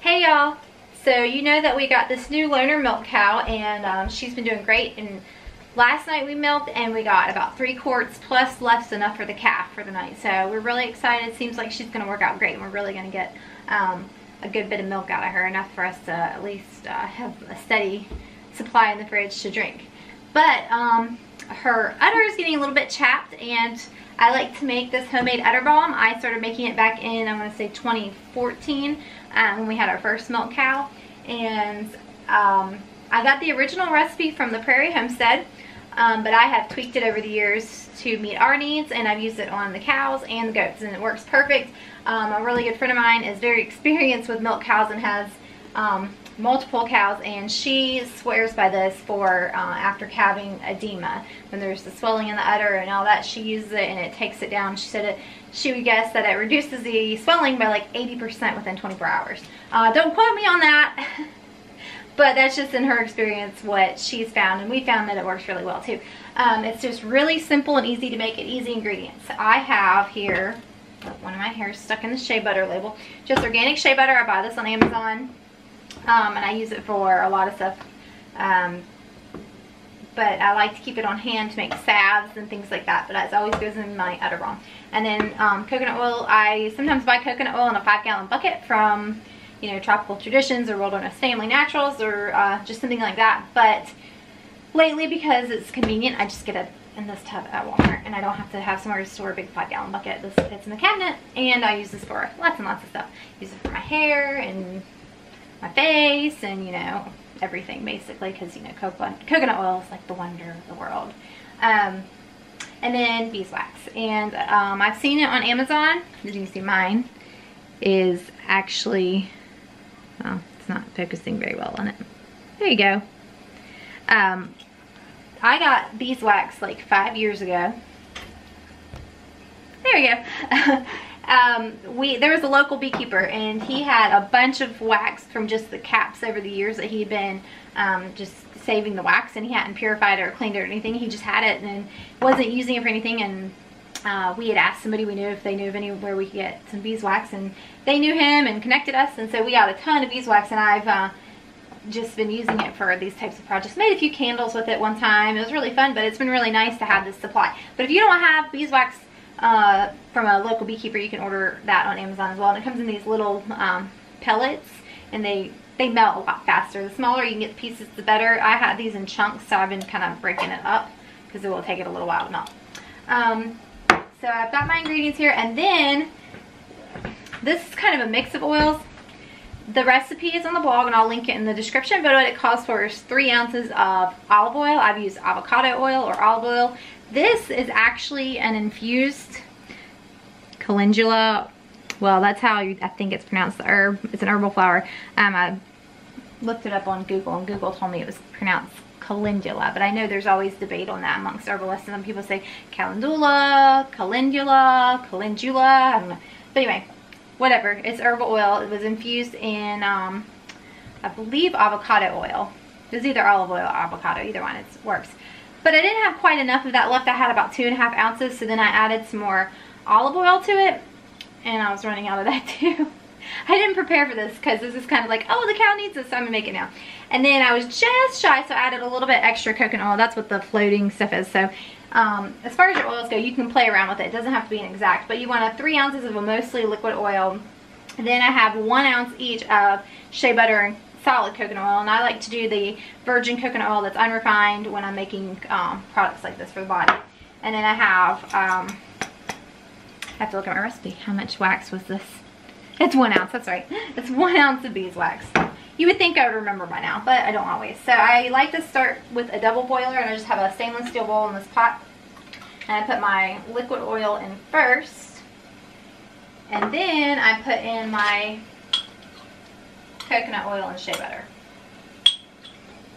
Hey y'all, so you know that we got this new loner milk cow, and she's been doing great. And last night we milked and we got about 3 quarts plus, left enough for the calf for the night. So we're really excited. Seems like she's going to work out great, and we're really going to get a good bit of milk out of her, enough for us to at least have a steady supply in the fridge to drink. But her udder is getting a little bit chapped, and I like to make this homemade udder balm. I started making it back in, I want to say 2014. When we had our first milk cow, and I got the original recipe from the Prairie Homestead, but I have tweaked it over the years to meet our needs, and I've used it on the cows and the goats, and it works perfect. A really good friend of mine is very experienced with milk cows and has multiple cows, and she swears by this for after calving edema. When there's the swelling in the udder and all that, she uses it and it takes it down. She said she would guess that it reduces the swelling by like 80% within 24 hours. Don't quote me on that, but that's just in her experience what she's found, and we found that it works really well too. It's just really simple and easy to make, it easy ingredients. I have here, one of my hairs stuck in the shea butter label, just organic shea butter. I buy this on Amazon. And I use it for a lot of stuff, but I like to keep it on hand to make salves and things like that, but it always goes in my udder balm. And then coconut oil, I sometimes buy coconut oil in a 5-gallon bucket from, you know, Tropical Traditions or Wilderness Family Naturals, or just something like that. But lately, because it's convenient, I just get it in this tub at Walmart, and I don't have to have somewhere to store a big 5-gallon bucket. This fits in the cabinet, and I use this for lots and lots of stuff. Use it for my hair and my face, and you know, everything basically, because you know, coconut oil is like the wonder of the world. And then beeswax, and I've seen it on Amazon. As you can see, mine is actually, well, it's not focusing very well on it. There you go. I got beeswax like 5 years ago. There you go. There was a local beekeeper, and he had a bunch of wax from just the caps over the years that he'd been just saving the wax, and he hadn't purified it or cleaned it or anything. He just had it and wasn't using it for anything. And we had asked somebody we knew if they knew of anywhere we could get some beeswax, and they knew him and connected us, and so we got a ton of beeswax, and I've just been using it for these types of projects. Made a few candles with it one time. It was really fun, but it's been really nice to have this supply. But if you don't have beeswax from a local beekeeper, you can order that on Amazon as well, and it comes in these little pellets, and they melt a lot faster. The smaller you can get the pieces, the better. I had these in chunks, so I've been kind of breaking it up because it will take it a little while to melt. So I've got my ingredients here, and then this is kind of a mix of oils. The recipe is on the blog, and I'll link it in the description, but what it calls for is 3 ounces of olive oil. I've used avocado oil or olive oil. This is actually an infused calendula. Well, that's how I think it's pronounced, the herb. It's an herbal flower. I looked it up on Google, and Google told me it was pronounced calendula, but I know there's always debate on that amongst herbalists, and some people say calendula, calendula, calendula. I don't know. But anyway, whatever. It's herbal oil. It was infused in, I believe, avocado oil. It's either olive oil or avocado. Either one, it works. But I didn't have quite enough of that left. I had about 2.5 ounces, so then I added some more olive oil to it, and I was running out of that too. I didn't prepare for this because this is kind of like, oh, the cow needs this, so I'm gonna make it now. And then I was just shy, so I added a little bit extra coconut oil. That's what the floating stuff is. So as far as your oils go, you can play around with it. It doesn't have to be an exact, but you want 3 ounces of a mostly liquid oil. And then I have 1 ounce each of shea butter and solid coconut oil, and I like to do the virgin coconut oil that's unrefined when I'm making products like this for the body. And then I have, I have to look at my recipe. How much wax was this? It's 1 ounce, that's right. It's 1 ounce of beeswax. You would think I would remember by now, but I don't always. So I like to start with a double boiler, and I just have a stainless steel bowl in this pot, and I put my liquid oil in first, and then I put in my coconut oil and shea butter,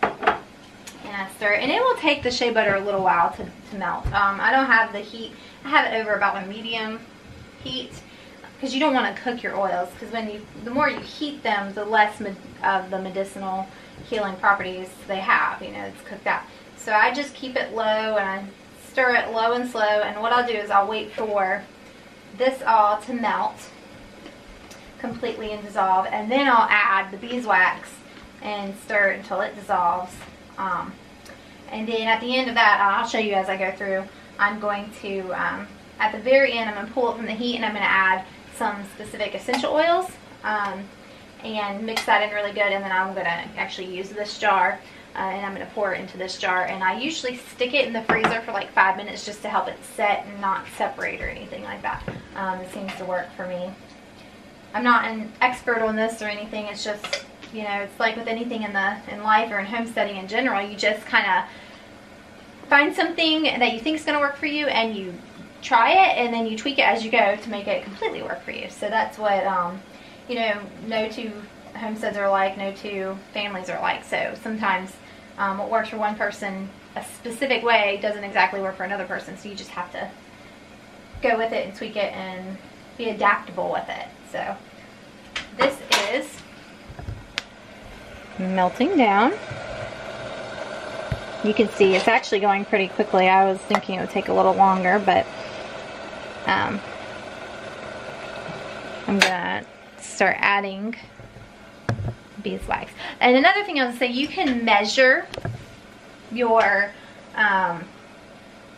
and I stir, and it will take the shea butter a little while to melt. I don't have the heat, I have it over about a medium heat, because you don't want to cook your oils, because when you, the more you heat them, the less of the medicinal healing properties they have, you know, it's cooked out. So I just keep it low, and I stir it low and slow, and what I'll do is I'll wait for this all to melt. completely and dissolve, and then I'll add the beeswax and stir it until it dissolves. And then at the end of that, I'll show you as I go through, I'm going to, at the very end, I'm going to pull it from the heat and I'm going to add some specific essential oils and mix that in really good. And then I'm going to actually use this jar and I'm going to pour it into this jar. And I usually stick it in the freezer for like 5 minutes just to help it set and not separate or anything like that. It seems to work for me. I'm not an expert on this or anything. It's just, you know, it's like with anything in life or in homesteading in general, you just kind of find something that you think is going to work for you and you try it, and then you tweak it as you go to make it completely work for you. So that's what, you know, no two homesteads are alike, no two families are alike. So sometimes what works for one person a specific way doesn't exactly work for another person. So you just have to go with it and tweak it and be adaptable with it. So this is melting down. You can see it's actually going pretty quickly. I was thinking it would take a little longer, but I'm gonna start adding beeswax. And another thing I was gonna say, you can measure your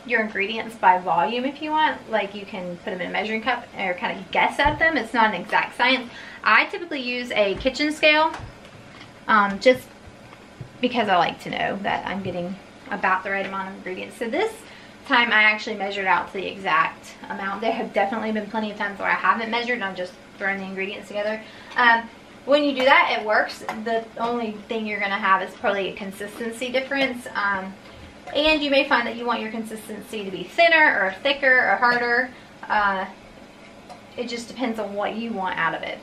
ingredients by volume if you want. Like, you can put them in a measuring cup or kind of guess at them. It's not an exact science. I typically use a kitchen scale, just because I like to know that I'm getting about the right amount of ingredients. So this time I actually measured out to the exact amount. There have definitely been plenty of times where I haven't measured and I'm just throwing the ingredients together. When you do that, it works. The only thing you're gonna have is probably a consistency difference. And you may find that you want your consistency to be thinner or thicker or harder. It just depends on what you want out of it.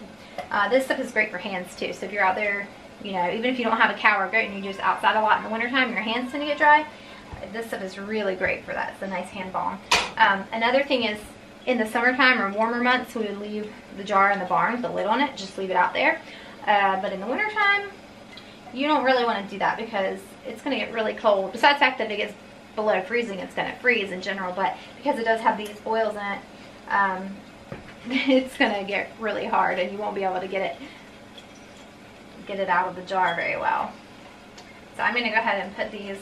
This stuff is great for hands too. So if you're out there, you know, even if you don't have a cow or goat and you're just outside a lot in the wintertime, your hands tend to get dry. This stuff is really great for that. It's a nice hand balm. Another thing is, in the summertime or warmer months, we would leave the jar in the barn with the lid on it. Just leave it out there. But in the wintertime, you don't really want to do that because it's going to get really cold. Besides the fact that if it gets below freezing, it's going to freeze in general. But because it does have these oils in it, it's going to get really hard and you won't be able to get it out of the jar very well. So I'm going to go ahead and put these,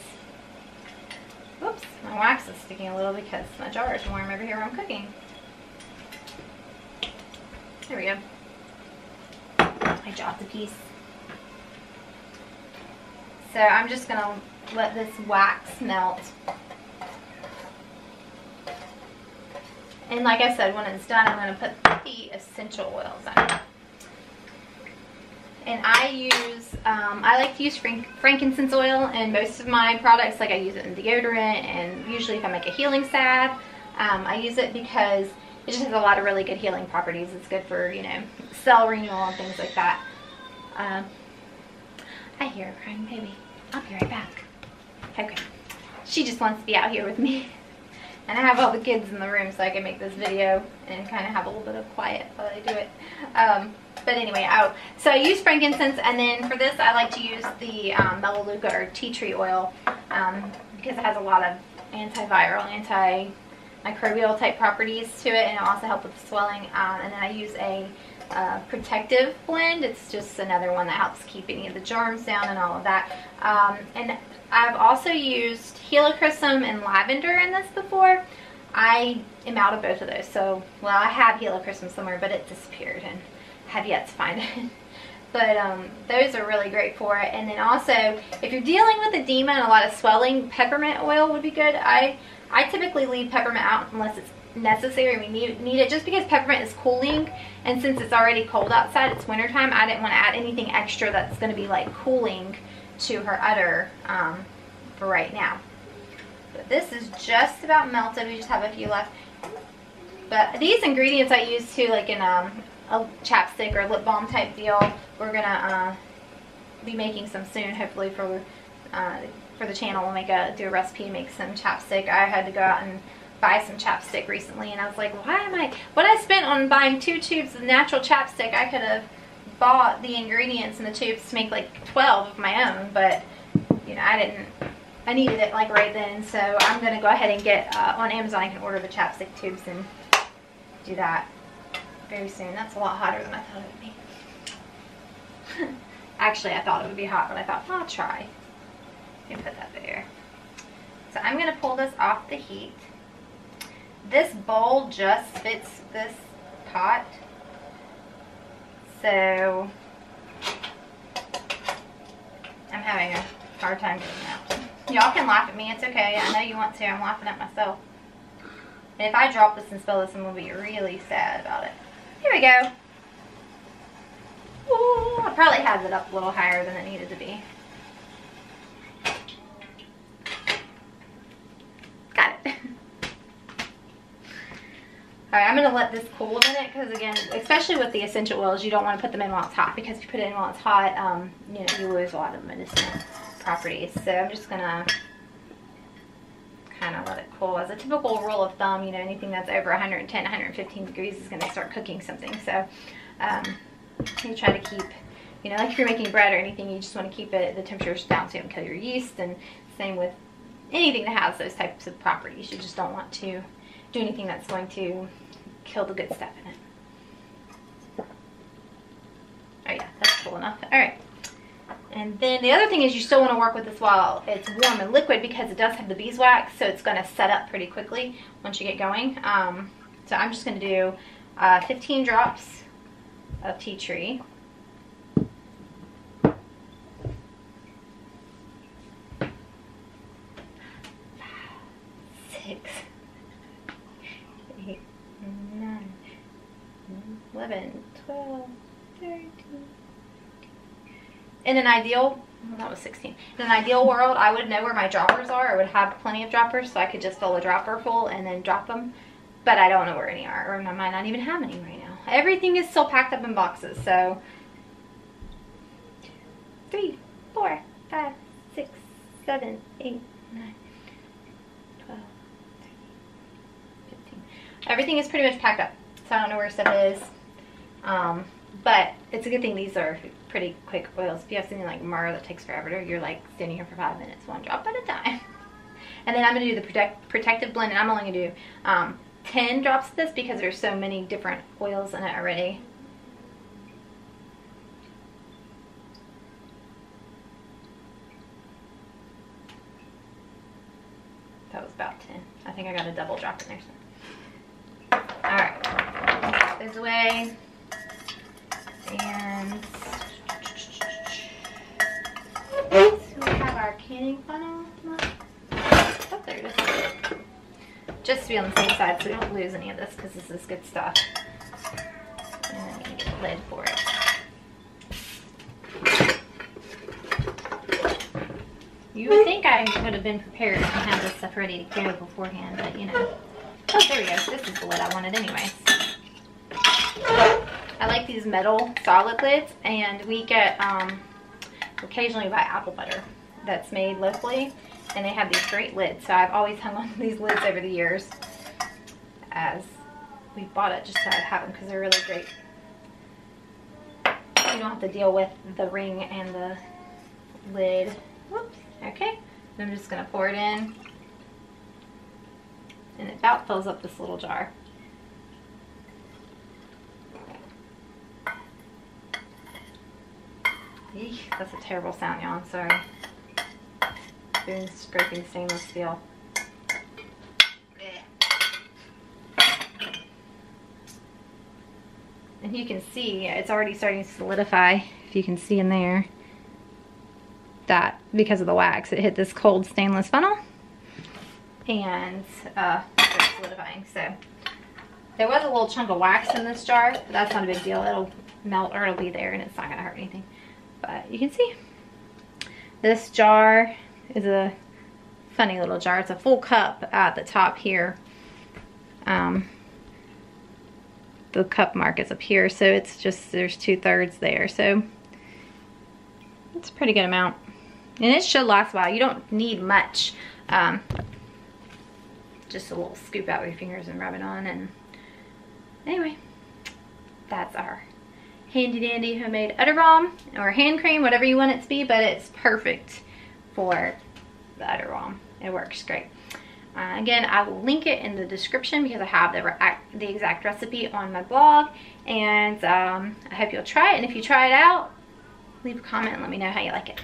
whoops, my wax is sticking a little because my jar is warm over here where I'm cooking. There we go. I dropped a piece. So I'm just going to let this wax melt. And like I said, when it's done, I'm going to put the essential oils on it. And I use, I like to use frankincense oil in most of my products. Like, I use it in deodorant, and usually if I make a healing salve, I use it because it just has a lot of really good healing properties. It's good for, you know, cell renewal and things like that. I hear a crying baby. I'll be right back. Okay. She just wants to be out here with me. And I have all the kids in the room so I can make this video and kind of have a little bit of quiet while I do it. But anyway, so I use frankincense, and then for this I like to use the melaleuca or tea tree oil because it has a lot of antiviral, antimicrobial type properties to it, and it also helps with the swelling. And then I use a protective blend. It's just another one that helps keep any of the germs down and all of that. And I've also used helichrysum and lavender in this before. I am out of both of those. So, well, I have helichrysum somewhere, but it disappeared and have yet to find it. But those are really great for it. And then also, if you're dealing with edema and a lot of swelling, peppermint oil would be good. I typically leave peppermint out unless it's necessary. We need it just because peppermint is cooling, and since it's already cold outside, it's wintertime, I didn't want to add anything extra that's going to be like cooling to her udder for right now. But this is just about melted. We just have a few left. But these ingredients I use too, like in a chapstick or lip balm type deal. We're gonna be making some soon, hopefully, for the channel. We'll do a recipe and make some chapstick. I had to go out and buy some chapstick recently, and I was like, what I spent on buying 2 tubes of natural chapstick, I could have bought the ingredients in the tubes to make like 12 of my own, but, you know, I needed it like right then. So I'm gonna go ahead and get on Amazon, I can order the chapstick tubes and do that. very soon. That's a lot hotter than I thought it would be. Actually, I thought it would be hot, but I thought, well, I'll try. And put that there. So I'm going to pull this off the heat. This bowl just fits this pot. So I'm having a hard time doing that. Y'all can laugh at me. It's okay. I know you want to. I'm laughing at myself. And if I drop this and spill this, I'm going to be really sad about it. Here we go. Ooh, I probably have it up a little higher than it needed to be. Got it. Alright, I'm going to let this cool in it because, again, especially with the essential oils, you don't want to put them in while it's hot, because if you put it in while it's hot, you know, you lose a lot of medicinal properties. So I'm just going to kind of let it cool. As a typical rule of thumb, you know, anything that's over 110, 115 degrees is going to start cooking something. So you try to keep, you know, like if you're making bread or anything, you just want to keep it, the temperature's down so you don't kill your yeast. And same with anything that has those types of properties. You just don't want to do anything that's going to kill the good stuff in it. Oh yeah, that's cool enough. All right. And then the other thing is you still want to work with this while it's warm and liquid, because it does have the beeswax, so it's going to set up pretty quickly once you get going. So I'm just going to do 15 drops of tea tree. In an ideal, well, that was 16. In an ideal world, I would know where my droppers are. I would have plenty of droppers, so I could just fill a dropper full and then drop them. But I don't know where any are, or I might not even have any right now. Everything is still packed up in boxes, so 3, 4, 5, 6, 7, 8, 9, 12, 13, 15. Everything is pretty much packed up, so I don't know where stuff is. But it's a good thing these are pretty quick oils. If you have something like myrrh that takes forever, you're like standing here for 5 minutes, one drop at a time. And then I'm going to do the protective blend, and I'm only going to do 10 drops of this because there's so many different oils in it already. That was about 10. I think I got a double drop in there. So. Alright, this way. And so we have our canning funnel. Oh, there it is. Just to be on the safe side so we don't lose any of this, because this is good stuff. And then we need a lid for it. You would think I would have been prepared and have this stuff ready to go beforehand, but you know. Oh, there we go. This is the lid I wanted anyway. I like these metal solid lids, and we get occasionally we buy apple butter that's made locally, and they have these great lids. So I've always hung on to these lids over the years as we bought it, just so I'd have them, because they're really great. You don't have to deal with the ring and the lid. Whoops. Okay. I'm just going to pour it in, and it about fills up this little jar. Eek, that's a terrible sound, y'all. I'm sorry. Doing scraping stainless steel. And you can see it's already starting to solidify. If you can see in there, that because of the wax, it hit this cold stainless funnel, and it's solidifying. So there was a little chunk of wax in this jar, but that's not a big deal. It'll melt, or it'll be there, and it's not gonna hurt anything. But you can see this jar is a funny little jar. It's a full cup at the top here. The cup mark is up here, so it's just, there's 2/3 there. So it's a pretty good amount, and it should last a while. You don't need much. Just a little scoop out with your fingers and rub it on. And anyway, that's our handy dandy homemade udder balm, or hand cream, whatever you want it to be, but it's perfect for the udder balm. It works great. Again, I will link it in the description because I have the exact recipe on my blog, and I hope you'll try it. And if you try it out, leave a comment and let me know how you like it.